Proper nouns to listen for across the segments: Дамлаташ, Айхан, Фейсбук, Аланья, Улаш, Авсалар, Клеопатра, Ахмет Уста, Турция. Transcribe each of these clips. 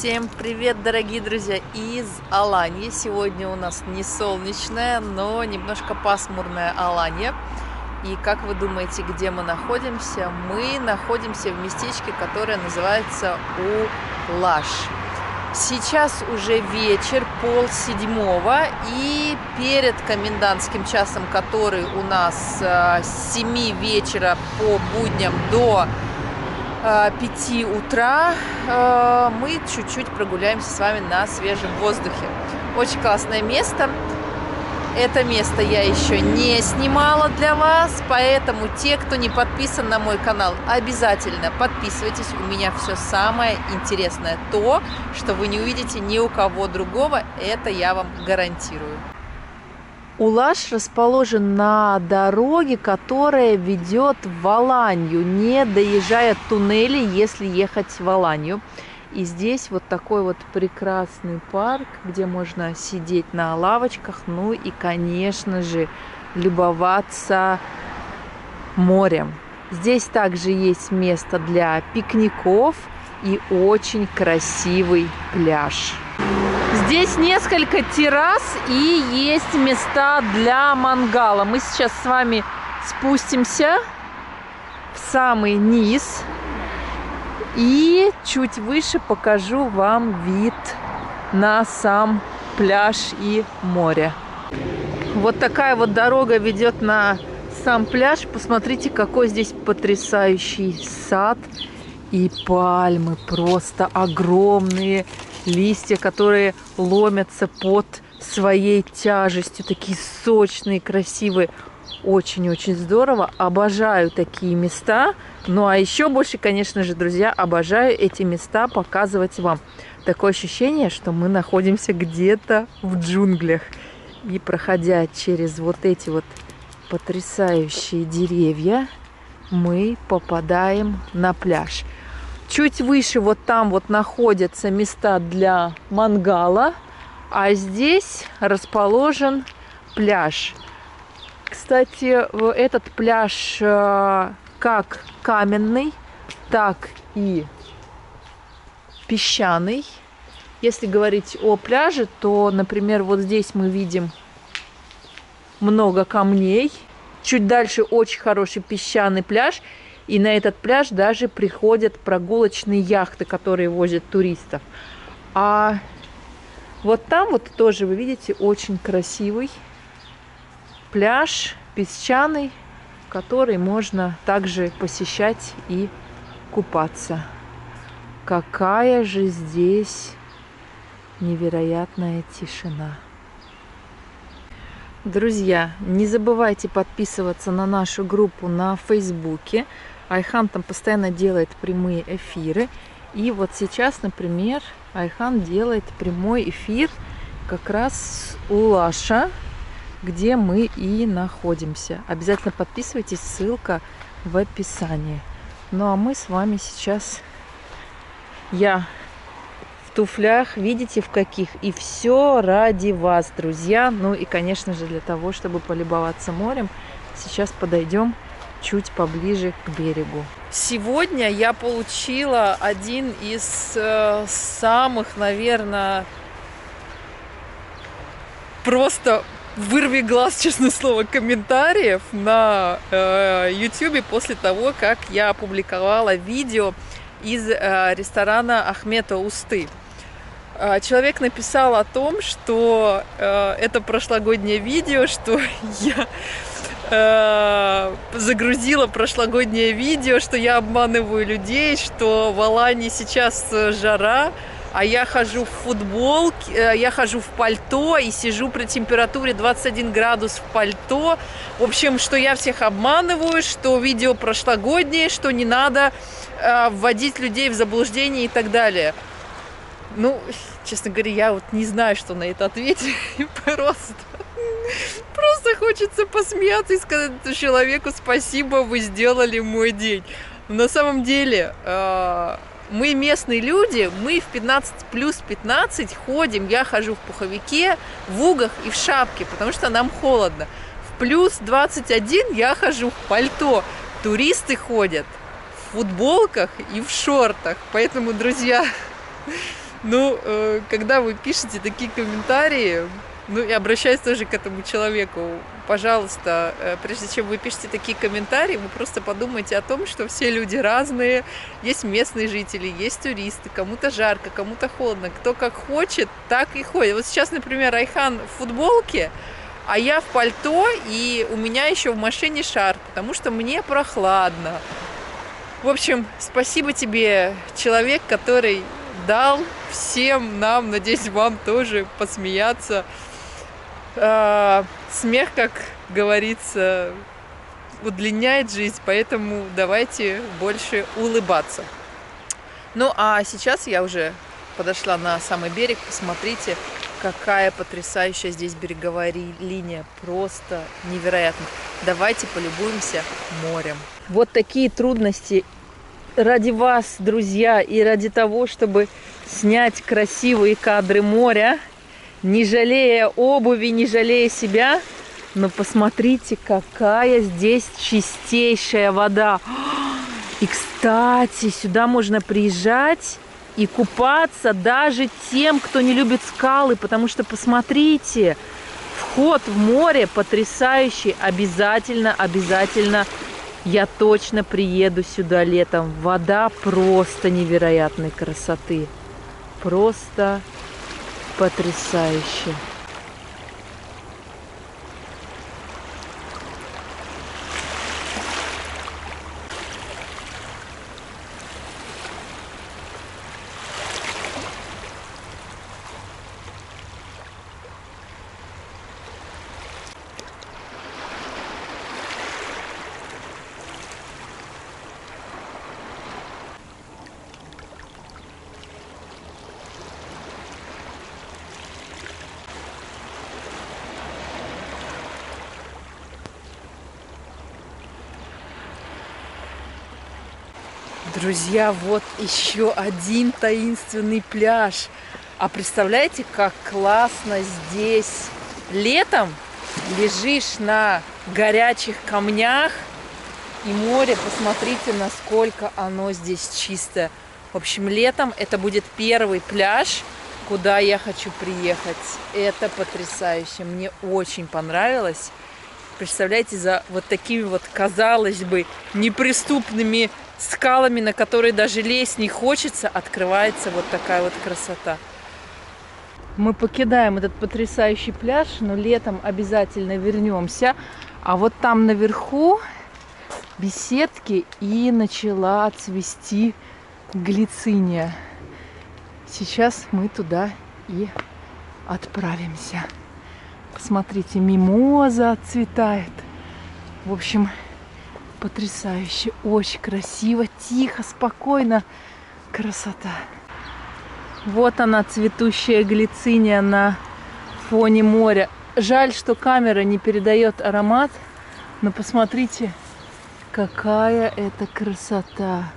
Всем привет, дорогие друзья, из Аланьи. Сегодня у нас не солнечная, но немножко пасмурная Аланья. И как вы думаете, где мы находимся? Мы находимся в местечке, которое называется Улаш. Сейчас уже вечер, 6:30, и перед комендантским часом, который у нас с 7 вечера по будням до 5 утра, мы чуть-чуть прогуляемся с вами на свежем воздухе. Очень классное место. Это место я еще не снимала для вас, поэтому те, кто не подписан на мой канал, обязательно подписывайтесь. У меня все самое интересное, то, что вы не увидите ни у кого другого, это я вам гарантирую. Улаш расположен на дороге, которая ведет в Аланью, не доезжая туннели, если ехать в Аланью. И здесь вот такой вот прекрасный парк, где можно сидеть на лавочках, ну и, конечно же, любоваться морем. Здесь также есть место для пикников и очень красивый пляж. Здесь несколько террас и есть места для мангала. Мы сейчас с вами спустимся в самый низ и чуть выше покажу вам вид на сам пляж и море. Вот такая вот дорога ведет на сам пляж. Посмотрите, какой здесь потрясающий сад и пальмы. Просто огромные листья, которые ломятся под своей тяжестью. Такие сочные, красивые. Очень-очень здорово. Обожаю такие места. Ну а еще больше, конечно же, друзья, обожаю эти места показывать вам. Такое ощущение, что мы находимся где-то в джунглях. И проходя через вот эти вот потрясающие деревья, мы попадаем на пляж. Чуть выше вот там вот находятся места для мангала, а здесь расположен пляж. Кстати, этот пляж как каменный, так и песчаный. Если говорить о пляже, то, например, вот здесь мы видим много камней. Чуть дальше очень хороший песчаный пляж. И на этот пляж даже приходят прогулочные яхты, которые возят туристов. А вот там вот тоже, вы видите, очень красивый пляж песчаный, который можно также посещать и купаться. Какая же здесь невероятная тишина. Друзья, не забывайте подписываться на нашу группу на Фейсбуке. Айхан там постоянно делает прямые эфиры. И вот сейчас, например, Айхан делает прямой эфир как раз с Улаша, где мы и находимся. Обязательно подписывайтесь, ссылка в описании. Ну а мы с вами сейчас, я в туфлях, видите, в каких, и все ради вас, друзья. Ну и, конечно же, для того, чтобы полюбоваться морем, сейчас подойдем чуть поближе к берегу. Сегодня я получила один из самых, наверное, просто вырви глаз, честное слово, комментариев на YouTube после того, как я опубликовала видео из ресторана Ахмета Усты. Человек написал о том, что это прошлогоднее видео, что я загрузила прошлогоднее видео, что я обманываю людей, что в Алании сейчас жара, а я хожу в футболке, я хожу в пальто и сижу при температуре 21 градус в пальто. В общем, что я всех обманываю, что видео прошлогоднее, что не надо вводить людей в заблуждение и так далее. Ну, честно говоря, я вот не знаю, что на это ответить. Просто хочется посмеяться и сказать человеку: спасибо, вы сделали мой день. На самом деле, мы местные люди, мы в 15+15 ходим, я хожу в пуховике, в угах и в шапке, потому что нам холодно. В +21 я хожу в пальто. Туристы ходят в футболках и в шортах. Поэтому, друзья, Ну, когда вы пишете такие комментарии, ну и обращаюсь тоже к этому человеку, пожалуйста, прежде чем вы пишете такие комментарии, вы просто подумайте о том, что все люди разные, есть местные жители, есть туристы, кому-то жарко, кому-то холодно, кто как хочет, так и ходит. Вот сейчас, например, Айхан в футболке, а я в пальто, и у меня еще в машине шарф, потому что мне прохладно. В общем, спасибо тебе, человек, который дал всем нам, надеюсь, вам тоже посмеяться. Смех, как говорится, удлиняет жизнь, поэтому давайте больше улыбаться. Ну, а сейчас я уже подошла на самый берег. Посмотрите, какая потрясающая здесь береговая линия. Просто невероятно. Давайте полюбуемся морем. Вот такие трудности ради вас, друзья, и ради того, чтобы снять красивые кадры моря, не жалея обуви, не жалея себя. Но посмотрите, какая здесь чистейшая вода. И, кстати, сюда можно приезжать и купаться даже тем, кто не любит скалы. Потому что, посмотрите, вход в море потрясающий. Обязательно, обязательно я точно приеду сюда летом. Вода просто невероятной красоты. Просто потрясающе. Друзья, вот еще один таинственный пляж. А представляете, как классно здесь летом. Лежишь на горячих камнях и море. Посмотрите, насколько оно здесь чистое. В общем, летом это будет первый пляж, куда я хочу приехать. Это потрясающе. Мне очень понравилось. Представляете, за вот такими вот, казалось бы, неприступными скалами, на которые даже лезть не хочется, открывается вот такая вот красота. Мы покидаем этот потрясающий пляж, но летом обязательно вернемся. А вот там наверху беседки, и начала цвести глициния. Сейчас мы туда и отправимся. Посмотрите, мимоза отцветает. В общем, потрясающе, очень красиво, тихо, спокойно. Красота. Вот она, цветущая глициния на фоне моря. Жаль, что камера не передает аромат, но посмотрите, какая это красота.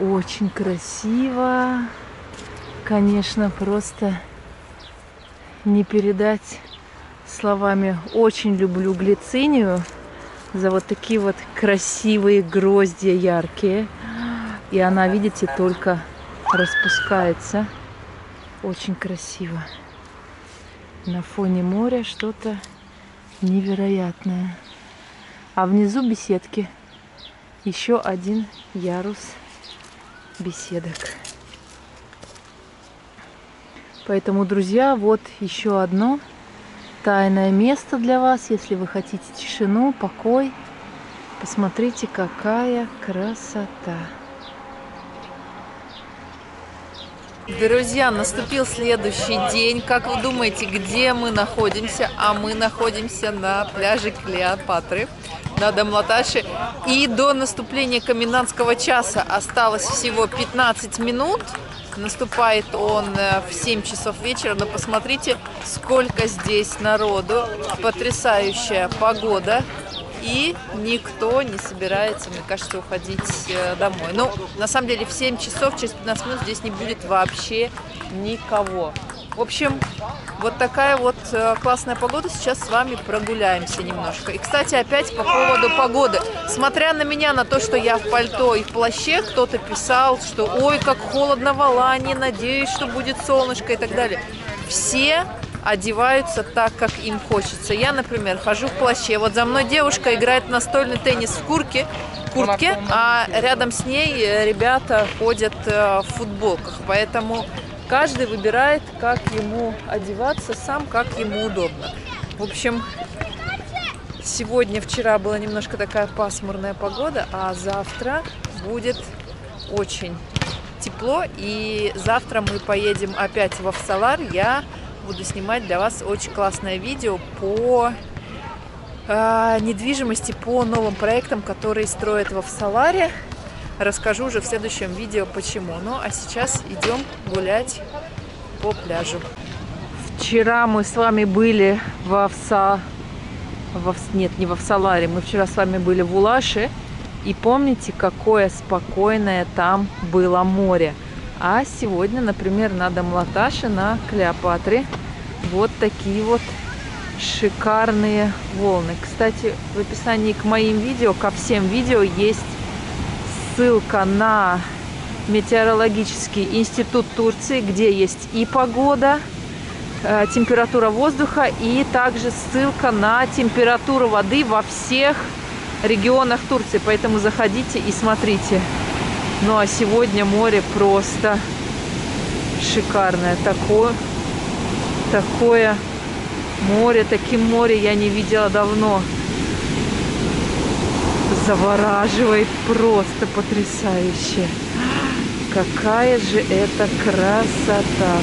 Очень красиво. Конечно, просто не передать словами. Очень люблю глицинию за вот такие вот красивые гроздья яркие. И она, видите, только распускается. Очень красиво. На фоне моря что-то невероятное. А внизу беседки. Еще один ярус беседок. Поэтому, друзья, вот еще одно тайное место для вас, если вы хотите тишину, покой. Посмотрите, какая красота. Друзья, наступил следующий день. Как вы думаете, где мы находимся? А мы находимся на пляже Клеопатры, на Дамлаташе. И до наступления комендантского часа осталось всего 15 минут. Наступает он в 7 часов вечера, но посмотрите, сколько здесь народу. Потрясающая погода. И никто не собирается, мне кажется, уходить домой. Ну, на самом деле, в 7 часов, через 15 минут здесь не будет вообще никого. В общем, Вот такая вот классная погода. Сейчас с вами прогуляемся немножко. И, кстати, опять по поводу погоды. Смотря на меня, на то, что я в пальто и в плаще, кто-то писал, что ой, как холодно в Аланье, надеюсь, что будет солнышко и так далее. Все одеваются так, как им хочется. Я, например, хожу в плаще. Вот за мной девушка играет в настольный теннис в куртке, а рядом с ней ребята ходят в футболках. Поэтому... каждый выбирает, как ему одеваться, сам, как ему удобно. В общем, сегодня, вчера была немножко такая пасмурная погода, а завтра будет очень тепло. И завтра мы поедем опять в Авсалар. Я буду снимать для вас очень классное видео по недвижимости, по новым проектам, которые строят в Авсаларе. Расскажу уже в следующем видео, почему. Ну, а сейчас идем гулять по пляжу. Вчера мы с вами были мы вчера с вами были в Улаше. И помните, какое спокойное там было море. А сегодня, например, на Дамлаташе, на Клеопатре, вот такие вот шикарные волны. Кстати, в описании к моим видео, ко всем видео есть ссылка на метеорологический институт Турции, где есть и погода, температура воздуха, и также ссылка на температуру воды во всех регионах Турции. Поэтому заходите и смотрите. Ну а сегодня море просто шикарное. Такое море, таким море я не видела давно. Завораживает, просто потрясающе. Какая же это красота!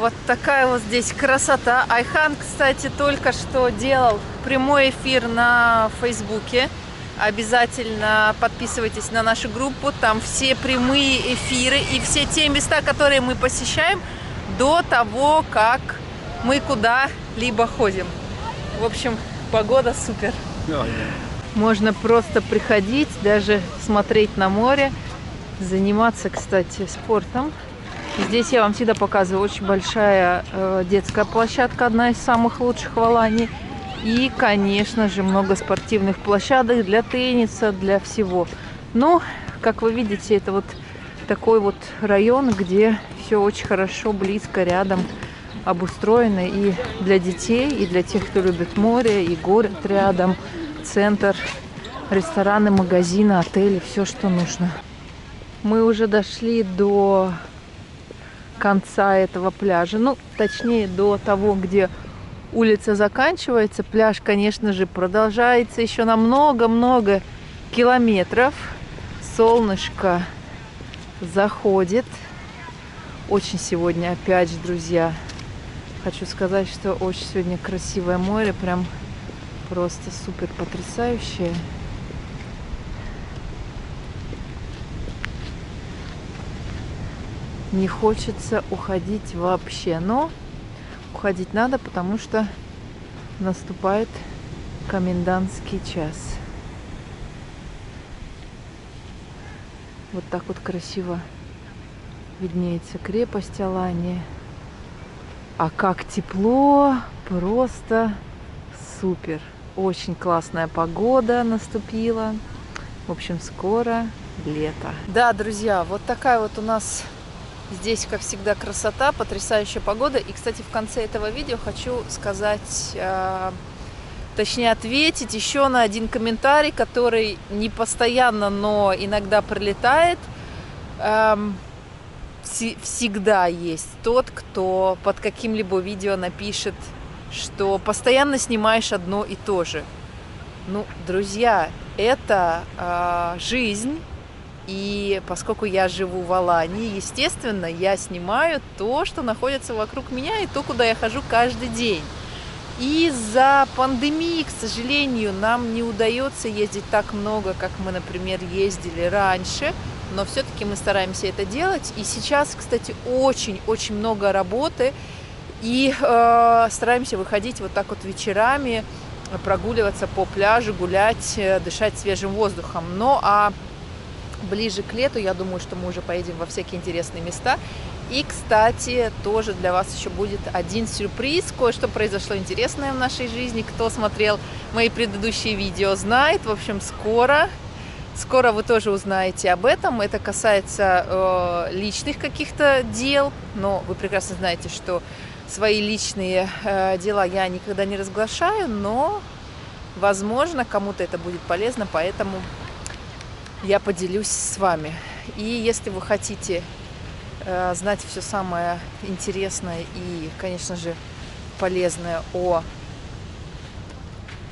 Вот такая вот здесь красота. Айхан, кстати, только что делал прямой эфир на Фейсбуке. Обязательно подписывайтесь на нашу группу. Там все прямые эфиры и все те места, которые мы посещаем до того, как мы куда-либо ходим. В общем, погода супер. Можно просто приходить, даже смотреть на море, заниматься, кстати, спортом. Здесь я вам всегда показываю очень большая детская площадка, одна из самых лучших в Аланье. И, конечно же, много спортивных площадок для тенниса, для всего. Но, как вы видите, это вот такой вот район, где все очень хорошо, близко, рядом обустроено. И для детей, и для тех, кто любит море, и город рядом, центр, рестораны, магазины, отели, все, что нужно. Мы уже дошли до... конца этого пляжа, ну, точнее, до того, где улица заканчивается. Пляж, конечно же, продолжается еще на много-много километров. Солнышко заходит. Очень сегодня, опять же, друзья, хочу сказать, что очень сегодня красивое море, прям просто супер потрясающее. Не хочется уходить вообще, но уходить надо, потому что наступает Комендантский час. Вот так вот красиво виднеется крепость Аланьи. А как тепло, просто супер. Очень классная погода наступила. В общем, скоро лето. Да, друзья, вот такая вот у нас здесь, как всегда, красота, потрясающая погода. И, кстати, в конце этого видео хочу сказать, точнее ответить еще на один комментарий, который не постоянно, но иногда прилетает. Всегда есть тот, кто под каким-либо видео напишет, что постоянно снимаешь одно и то же. Ну, друзья, это жизнь, и поскольку я живу в Аланьи, естественно, я снимаю то, что находится вокруг меня, и то, куда я хожу каждый день. Из-за пандемии, к сожалению, нам не удается ездить так много, как мы, например, ездили раньше, но все-таки мы стараемся это делать. И сейчас, кстати, очень-очень много работы, и стараемся выходить вот так вот вечерами, прогуливаться по пляжу, гулять, дышать свежим воздухом. Ну, а ближе к лету, я думаю, что мы уже поедем во всякие интересные места. И, кстати, тоже для вас еще будет один сюрприз. Кое-что произошло интересное в нашей жизни. Кто смотрел мои предыдущие видео, знает. В общем, скоро вы тоже узнаете об этом. Это касается личных каких-то дел. Но вы прекрасно знаете, что свои личные дела я никогда не разглашаю. Но, возможно, кому-то это будет полезно. Поэтому я поделюсь с вами. И если вы хотите знать все самое интересное и, конечно же, полезное о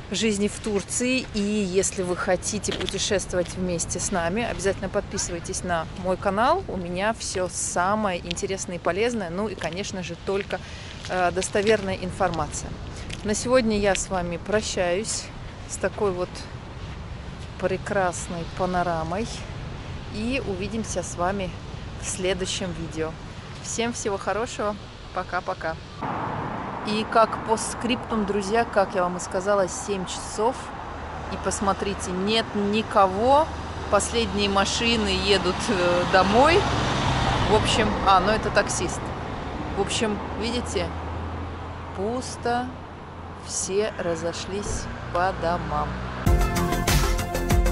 жизни в Турции. И если вы хотите путешествовать вместе с нами, обязательно подписывайтесь на мой канал. У меня все самое интересное и полезное, ну и, конечно же, только достоверная информация. На сегодня я с вами прощаюсь с такой вот прекрасной панорамой. И увидимся с вами в следующем видео. Всем всего хорошего. Пока-пока. И как по скриптум, друзья, как я вам и сказала, 7 часов. И посмотрите, нет никого. Последние машины едут домой. В общем, ну это таксист. В общем, видите, пусто. Все разошлись по домам.